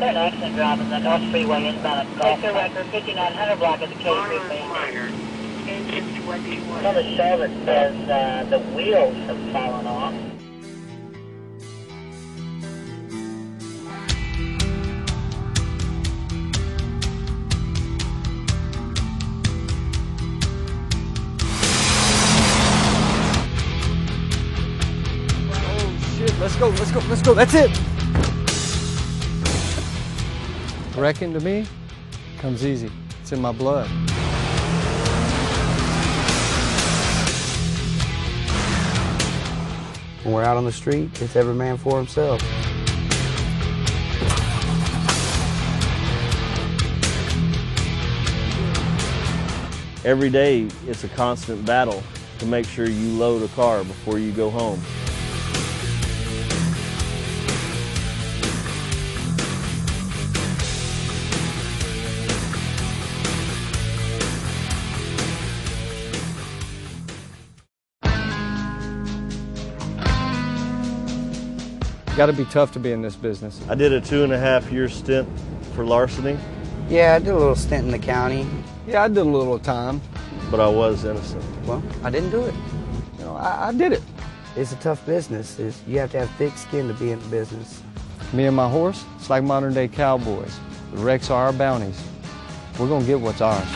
Third accident drive on the North Freeway is about a cluster record 5900 block of the Casey Freeway. Well, the service says the wheels have fallen off. Let's go, that's it. Wrecking to me comes easy. It's in my blood. When we're out on the street, it's every man for himself. Every day, it's a constant battle to make sure you load a car before you go home. Got to be tough to be in this business. I did a 2.5 year stint for larceny. Yeah, I did a little stint in the county. Yeah, I did a little time. But I was innocent. Well, I didn't do it. You know, I did it. It's a tough business. You have to have thick skin to be in the business. Me and my horse, it's like modern day cowboys. The wrecks are our bounties. We're going to get what's ours.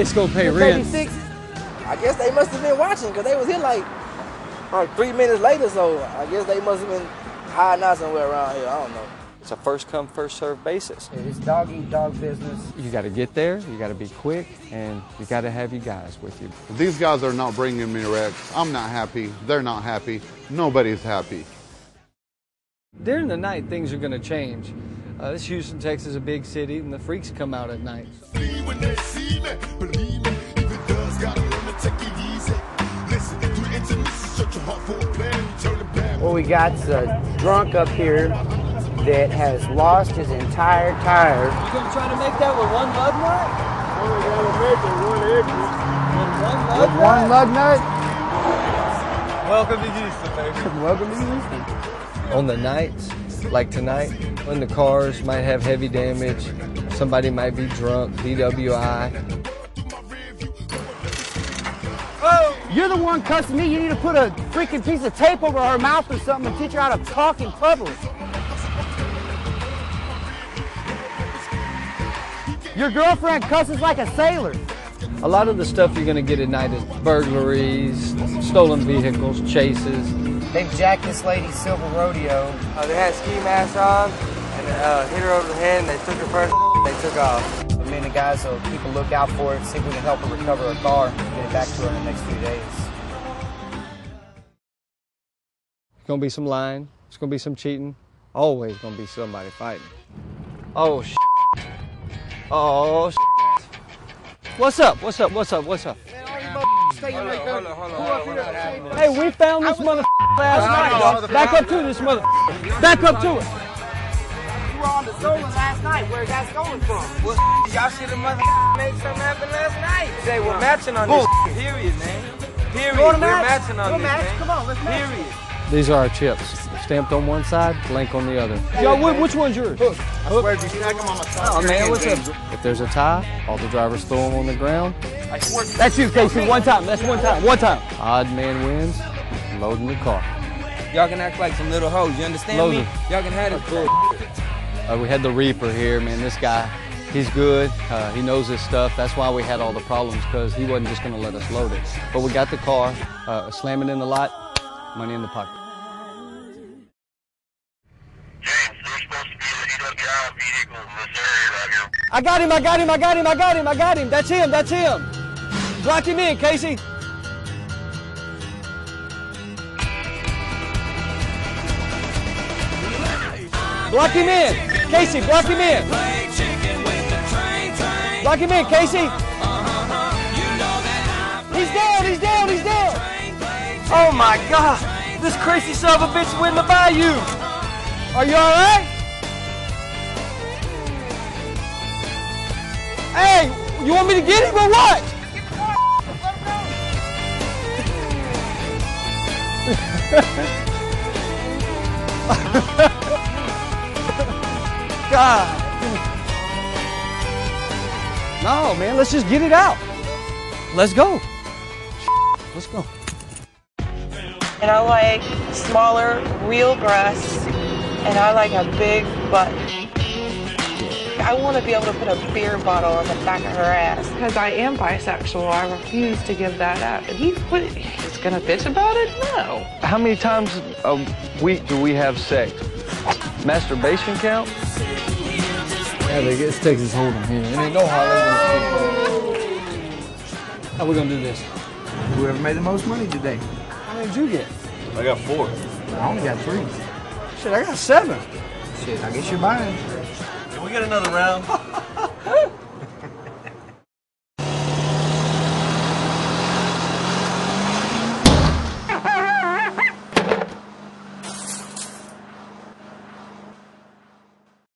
It's gonna pay rent. 36. I guess they must have been watching because they was here like 3 minutes later, so I guess they must have been hiding out somewhere around here. I don't know. It's a first come, first serve basis. It's dog eat dog business. You got to get there, you got to be quick, and you got to have you guys with you. These guys are not bringing me wrecks. I'm not happy. They're not happy. Nobody's happy. During the night, things are gonna change. This Houston, Texas, is a big city, and the freaks come out at night. When they see me, believe me, if it does, gotta let me take it easy. Listen, if you're into me, search your heart for a plan, turn it back. What we got's a drunk up here that has lost his entire tire. You gonna try to make that with one lug nut? Only gotta make it one edge. With one lug nut? Welcome to Houston, baby. Welcome to Houston. On the nights, like tonight, when the cars might have heavy damage, somebody might be drunk, DWI. Oh, you're the one cussing me. You need to put a freaking piece of tape over her mouth or something and teach her how to talk in public. Your girlfriend cusses like a sailor. A lot of the stuff you're going to get at night is burglaries, stolen vehicles, chases. They've jacked this lady's silver rodeo. They had ski masks on and hit her over the head and they took her purse. They took off. Me and the guys will keep a lookout for it, see if we can help her recover her car and get it back to her in the next few days. It's gonna be some lying. It's gonna be some cheating. Always gonna be somebody fighting. Oh shit. Oh shit. What's up? Hey, we found this motherfucker last night. Back up to this motherfucker. Back up to it. We were on the Zola last night. Where that's going from? Well, y'all should have made something happen last night. Jay, we're matching on this period, man. Period. We're matching on this, man. Come on, let's match. Period. These are our chips. Stamped on one side, blank on the other. Yo, which one's yours? Hook. I swear, if you stack them on my side. Oh, man, what's up? If there's a tie, all the drivers throw them on the ground. That's you, Casey. One time. Odd man wins. Loading the car. Y'all can act like some little hoes. You understand me? Y'all can have this bullshit. We had the Reaper here, man. This guy, he's good. He knows his stuff. That's why we had all the problems, because he wasn't just going to let us load it. But we got the car, slam it in the lot, money in the pocket. James, you're supposed to be the DWI vehicle in this area right here. I got him. That's him. Block him in, Casey. Block him in. Casey, block him in. Block him in, Casey. He's down. Oh my God, this crazy son of a bitch went in the bayou. Are you all right? Hey, You want me to get him or what? Get the car, let him know. God. No, man, let's just get it out. Let's go. Let's go. And I like smaller, real breasts, and I like a big butt. I want to be able to put a beer bottle on the back of her ass. Because I am bisexual, I refuse to give that up. And he's gonna bitch about it? No. How many times a week do we have sex? Masturbation count? Yeah, they get Texas Hold'em here. There ain't no Hollywood. How we gonna do this? Whoever made the most money today. How many did you get? I got 4. I only got 3. Shit, I got 7. Shit, I guess you're buying. Can we get another round?